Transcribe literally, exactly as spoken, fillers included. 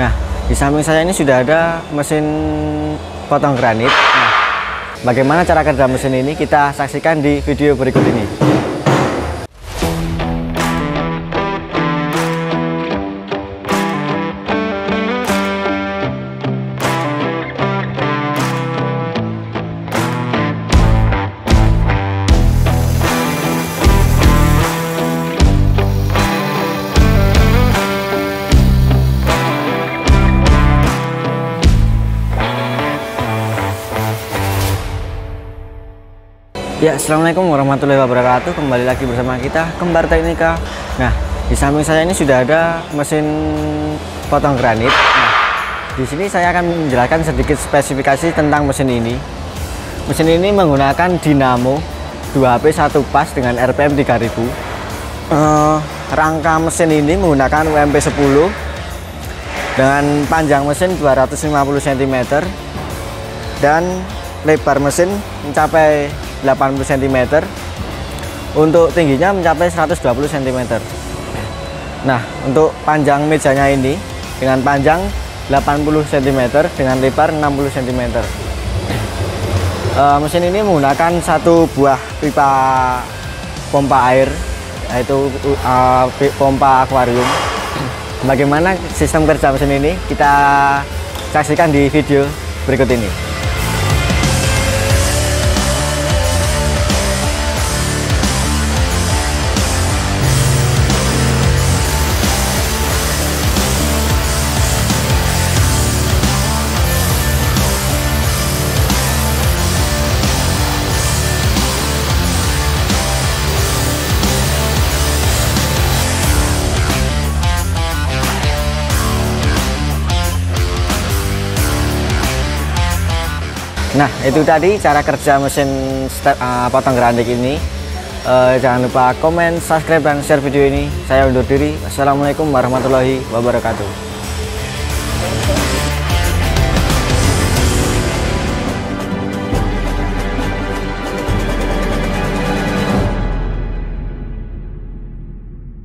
Nah, di samping saya ini sudah ada mesin potong granit. Nah, bagaimana cara kerja mesin ini kita saksikan di video berikut ini. Ya, assalamualaikum warahmatullahi wabarakatuh. Kembali lagi bersama kita Kembar Teknika. Nah, di samping saya ini sudah ada mesin potong granit. Nah, di sini saya akan menjelaskan sedikit spesifikasi tentang mesin ini. Mesin ini menggunakan dinamo dua A P satu pas dengan R P M tiga ribu. Eh, rangka mesin ini menggunakan U M P sepuluh dengan panjang mesin dua ratus lima puluh sentimeter dan lebar mesin mencapai delapan puluh sentimeter, untuk tingginya mencapai seratus dua puluh sentimeter. Nah, untuk panjang mejanya ini dengan panjang delapan puluh sentimeter dengan lebar enam puluh sentimeter. e, Mesin ini menggunakan satu buah pipa pompa air, yaitu uh, pompa akuarium. Bagaimana sistem kerja mesin ini kita saksikan di video berikut ini. Nah, itu tadi cara kerja mesin step, uh, potong granit ini. Uh, jangan lupa komen, subscribe, dan share video ini. Saya undur diri. Wassalamualaikum warahmatullahi wabarakatuh.